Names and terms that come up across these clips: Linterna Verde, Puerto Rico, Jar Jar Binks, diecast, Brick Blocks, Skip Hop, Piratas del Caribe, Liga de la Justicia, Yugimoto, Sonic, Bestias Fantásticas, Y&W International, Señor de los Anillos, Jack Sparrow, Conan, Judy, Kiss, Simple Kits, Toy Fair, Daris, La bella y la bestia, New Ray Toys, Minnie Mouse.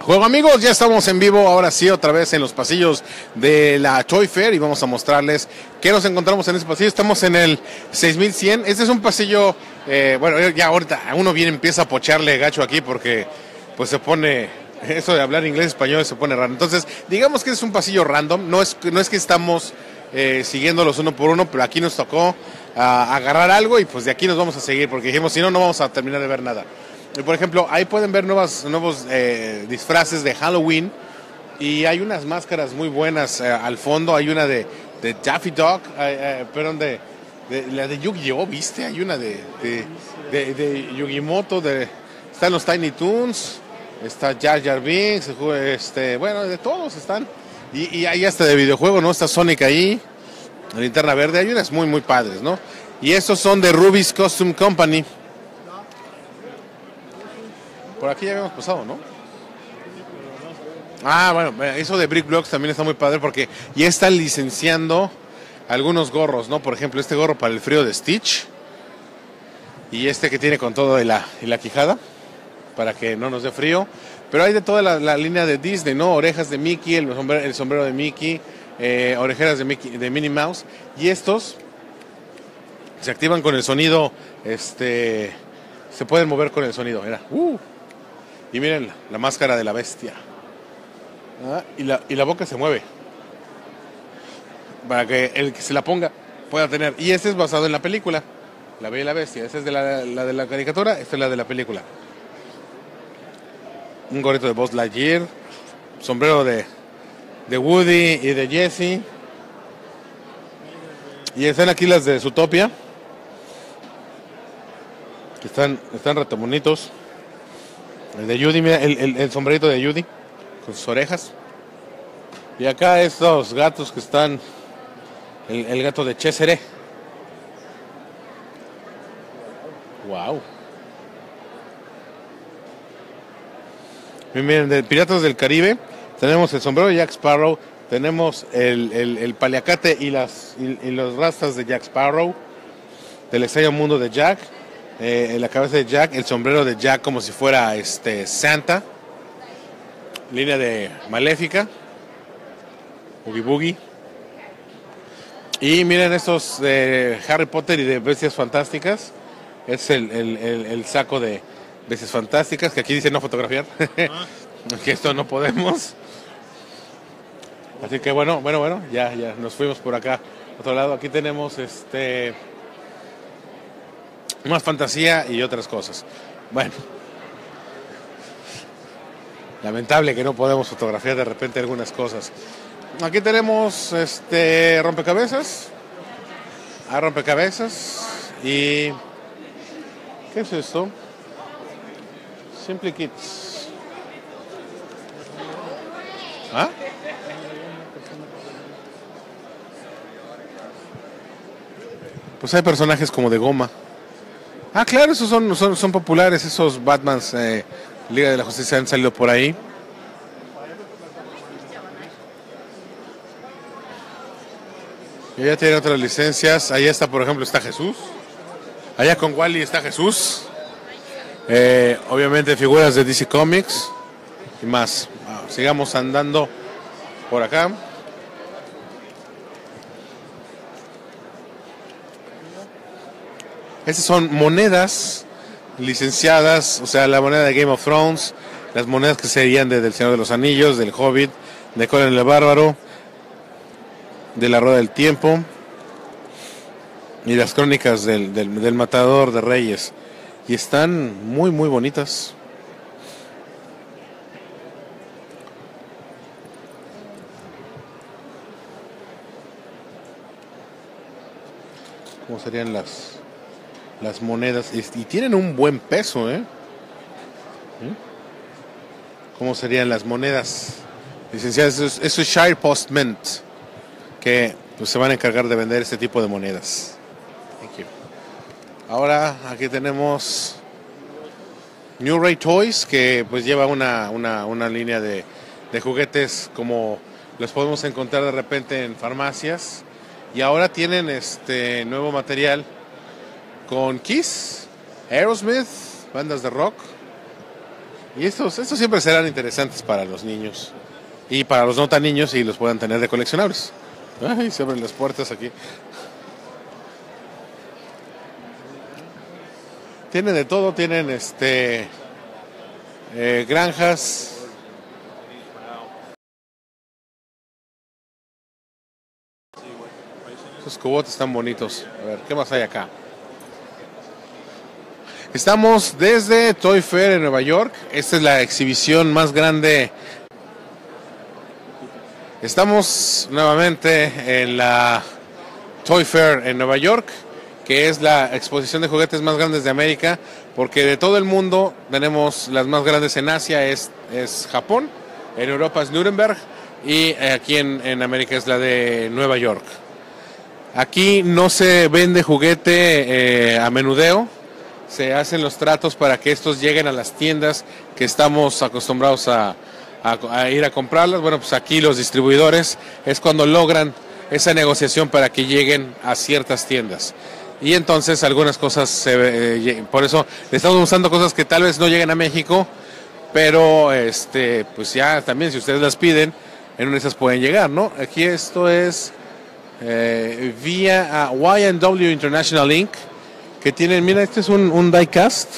Juego amigos, ya estamos en vivo, ahora sí, otra vez en los pasillos de la Toy Fair y vamos a mostrarles qué nos encontramos en este pasillo. Estamos en el 6100, este es un pasillo, bueno, ya ahorita uno bien empieza a pocharle gacho aquí porque pues se pone, eso de hablar inglés español se pone raro. Entonces, digamos que es un pasillo random, no es que estamos siguiéndolos uno por uno, pero aquí nos tocó agarrar algo y pues de aquí nos vamos a seguir porque dijimos, si no, no vamos a terminar de ver nada. Por ejemplo, ahí pueden ver nuevos disfraces de Halloween y hay unas máscaras muy buenas al fondo. Hay una de Daffy Duck, perdón, la de Yu-Gi-Oh, ¿viste? Hay una de Yugimoto, están los Tiny Toons, está Jar Jar Binks, bueno, de todos están. Y hay hasta de videojuego, ¿no? Está Sonic ahí, la Linterna Verde, hay unas muy, muy padres, ¿no? Y estos son de Ruby's Costume Company. Por aquí ya habíamos pasado, ¿no? Ah, bueno, eso de Brick Blocks también está muy padre porque ya están licenciando algunos gorros, ¿no? Por ejemplo, este gorro para el frío de Stitch y este que tiene con todo y la quijada para que no nos dé frío. Pero hay de toda la línea de Disney, ¿no? Orejas de Mickey, el sombrero de Mickey, orejeras de Mickey, de Minnie Mouse. Y estos se activan con el sonido, se pueden mover con el sonido, mira. Y miren la máscara de la bestia. Ah, y la boca se mueve. Para que el que se la ponga pueda tener. Y este es basado en la película. La bella y la bestia. Esta es la de la caricatura. Esta es la de la película. Un gorrito de Buzz Lightyear. Sombrero de Woody y de Jesse. Y están aquí las de Zootopia. Que están reto bonitos. El de Judy, mira, el sombrerito de Judy con sus orejas. Y acá estos gatos que están, el gato de Cheshire. Wow. Y miren, de Piratas del Caribe tenemos el sombrero de Jack Sparrow, tenemos el paliacate y los rastas de Jack Sparrow, del extraño mundo de Jack. La cabeza de Jack, el sombrero de Jack como si fuera Santa, línea de Maléfica, Oogie Boogie. Y miren estos de Harry Potter y de Bestias Fantásticas. Es el saco de Bestias Fantásticas, que aquí dice no fotografiar, que esto no podemos. Así que bueno, ya nos fuimos por acá, otro lado. Aquí tenemos más fantasía y otras cosas. Bueno, lamentable que no podemos fotografiar de repente algunas cosas. Aquí tenemos rompecabezas. Hay rompecabezas. Y ¿qué es esto? Simple Kits. ¿Ah? Pues hay personajes como de goma. Ah, claro, esos son populares, esos Batmans, Liga de la Justicia han salido por ahí. Y ya tienen otras licencias. Ahí está, por ejemplo, está Jesús. Allá con Wally está Jesús. Obviamente figuras de DC Comics y más. Sigamos andando por acá. Estas son monedas licenciadas, o sea, la moneda de Game of Thrones, las monedas que serían del Señor de los Anillos, del Hobbit, de Conan el Bárbaro, de la Rueda del Tiempo y las crónicas del Matador de Reyes. Y están muy, muy bonitas. ¿Cómo serían las monedas? Y tienen un buen peso, ¿eh? ¿Cómo serían las monedas licenciadas? Eso es Shire Postment, que pues, se van a encargar de vender este tipo de monedas. Thank you. Ahora aquí tenemos New Ray Toys, que pues lleva una línea de juguetes como los podemos encontrar de repente en farmacias. Y ahora tienen este nuevo material con Kiss, Aerosmith, bandas de rock, Y estos siempre serán interesantes para los niños y para los no tan niños, y los puedan tener de coleccionables. Ay, se abren las puertas aquí. Tienen de todo, tienen granjas. Esos cubotes están bonitos. A ver, ¿qué más hay acá? Estamos desde Toy Fair en Nueva York. Esta es la exhibición más grande. Estamos nuevamente en la Toy Fair en Nueva York, que es la exposición de juguetes más grande de América, porque de todo el mundo tenemos las más grandes. En Asia es Japón, en Europa es Nuremberg, y aquí en América es la de Nueva York. Aquí no se vende juguete a menudeo, se hacen los tratos para que estos lleguen a las tiendas que estamos acostumbrados a ir a comprarlas. Bueno, pues aquí los distribuidores es cuando logran esa negociación para que lleguen a ciertas tiendas. Y entonces algunas cosas, por eso estamos usando cosas que tal vez no lleguen a México, pero pues ya también si ustedes las piden, en una de esas pueden llegar, ¿no? Aquí esto es vía Y&W International Inc., que tienen, mira, este es un diecast.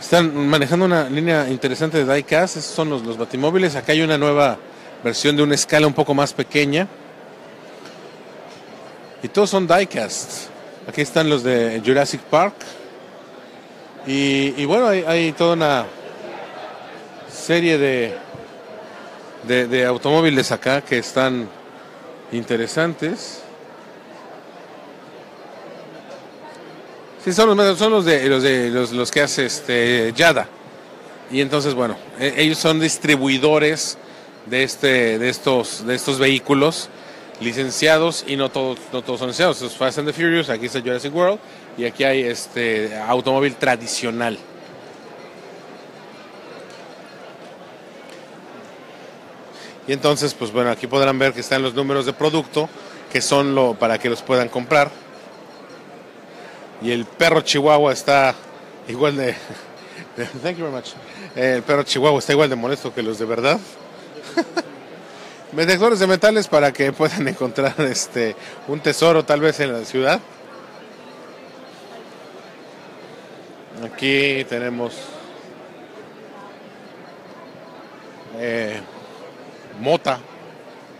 Están manejando una línea interesante de diecast. Estos son los batimóviles. Acá hay una nueva versión de una escala un poco más pequeña. Y todos son diecast. Aquí están los de Jurassic Park. Y bueno, hay toda una serie de automóviles acá que están interesantes. Sí, son los que hace Yada. Y entonces, bueno, ellos son distribuidores de estos vehículos licenciados, y no todos son licenciados. Los Fast and the Furious, aquí está Jurassic World, y aquí hay automóvil tradicional. Y entonces, pues bueno, aquí podrán ver que están los números de producto, que son para que los puedan comprar. Y el perro chihuahua está igual de... Thank you very much. El perro chihuahua está igual de molesto que los de verdad. Vendedores de metales para que puedan encontrar un tesoro tal vez en la ciudad. Aquí tenemos mota,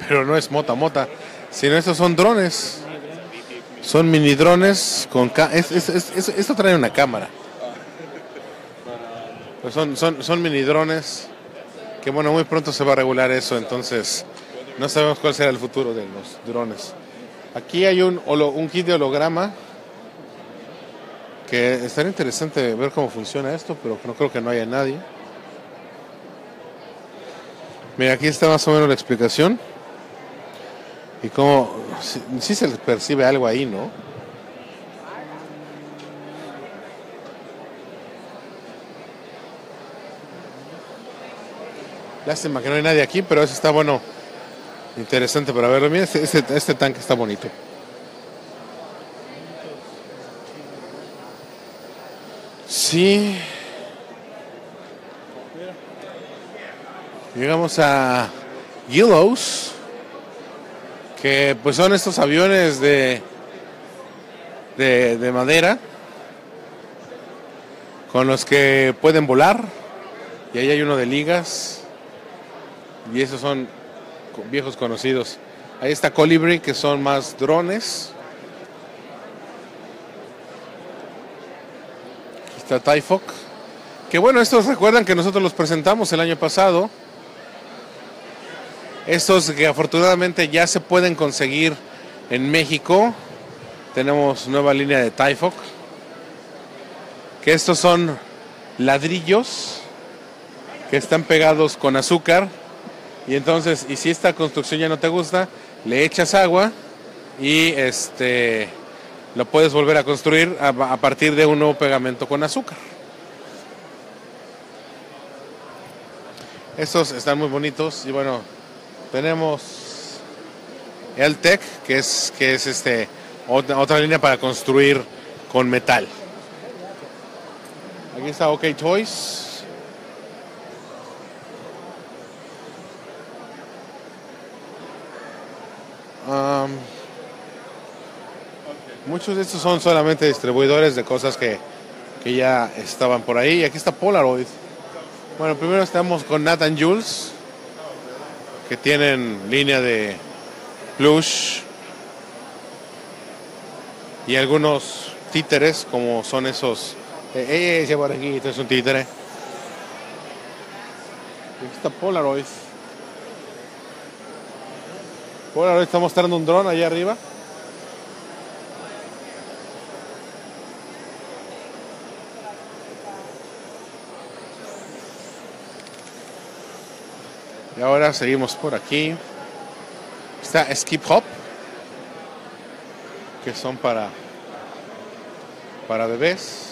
pero no es mota, sino estos son drones. Son mini drones con... Esto trae una cámara. Pues son mini drones que, bueno, muy pronto se va a regular eso, entonces no sabemos cuál será el futuro de los drones. Aquí hay un kit de holograma, que estaría interesante ver cómo funciona esto, pero no creo que no haya nadie. Mira, aquí está más o menos la explicación. Y como sí se percibe algo ahí, ¿no? Lástima que no hay nadie aquí, pero eso está, bueno, interesante para verlo. Mira, este tanque está bonito. Sí. Llegamos a Gillows, que pues son estos aviones de madera con los que pueden volar, y ahí hay uno de ligas, y esos son viejos conocidos. Ahí está Colibri, que son más drones. Aquí está Typhoc, que bueno, estos recuerdan que nosotros los presentamos el año pasado. Estos que afortunadamente ya se pueden conseguir en México. Tenemos nueva línea de Typhoc, que estos son ladrillos que están pegados con azúcar, y entonces, y si esta construcción ya no te gusta, le echas agua y lo puedes volver a construir a partir de un nuevo pegamento con azúcar. Estos están muy bonitos. Y bueno, tenemos el Tech, que es otra línea para construir con metal. Aquí está OK Toys. Muchos de estos son solamente distribuidores de cosas que ya estaban por ahí. Y aquí está Polaroid. Bueno, primero estamos con Nat and Jules, que tienen línea de plush y algunos títeres, como son esos. Ese por aquí, este es un títere. Aquí está Polaroid. Polaroid está mostrando un dron allá arriba. Y ahora seguimos por aquí. Está Skip Hop, que son para bebés.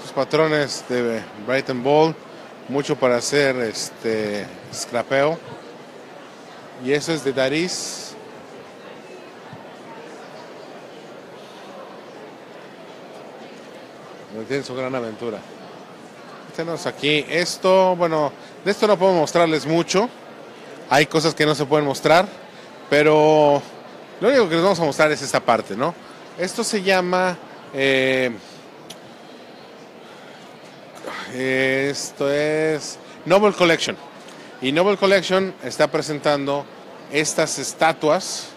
Sus patrones de Bright and Ball, mucho para hacer scrapeo. Y eso es de Daris. Tienen su gran aventura. Tenemos aquí esto. Bueno, de esto no puedo mostrarles mucho. Hay cosas que no se pueden mostrar, pero lo único que les vamos a mostrar es esta parte, ¿no? Esto se llama esto es Noble Collection. Y Noble Collection está presentando estas estatuas,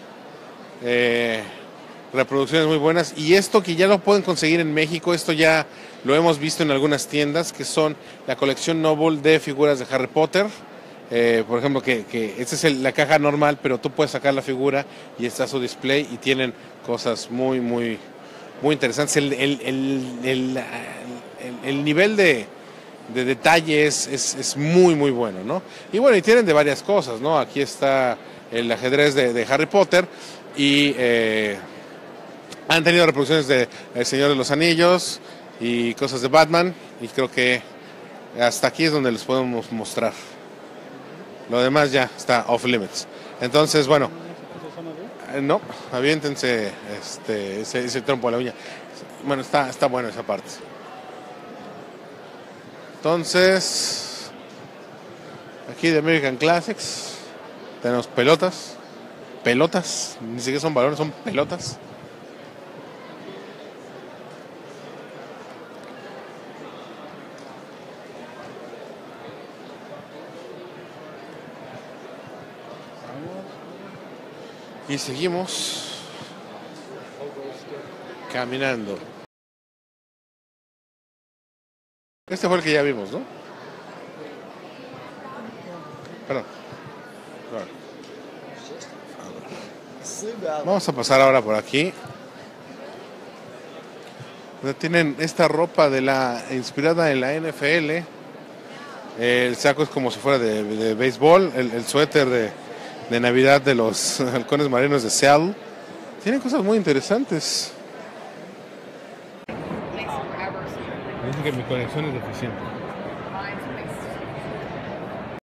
reproducciones muy buenas. Y esto que ya lo pueden conseguir en México, esto ya lo hemos visto en algunas tiendas, que son la colección Noble de figuras de Harry Potter. Por ejemplo, que esta es la caja normal, pero tú puedes sacar la figura y está su display, y tienen cosas muy, muy, muy interesantes. El nivel de detalle es muy, muy bueno, ¿no? Y bueno, y tienen de varias cosas, ¿no? Aquí está el ajedrez de Harry Potter, y han tenido reproducciones de El Señor de los Anillos y cosas de Batman, y creo que hasta aquí es donde les podemos mostrar. Lo demás ya está off limits. Entonces, bueno, no, aviéntense ese trompo a la uña. Bueno, está bueno esa parte. Entonces, aquí de American Classics tenemos pelotas. Pelotas, ni siquiera son balones, son pelotas. Y seguimos caminando. Este fue el que ya vimos, ¿no? Perdón. Vamos a pasar ahora por aquí. Tienen esta ropa inspirada en la NFL. El saco es como si fuera de béisbol. El suéter de Navidad de los halcones marinos de Seattle. Tienen cosas muy interesantes. Dicen que mi conexión es deficiente.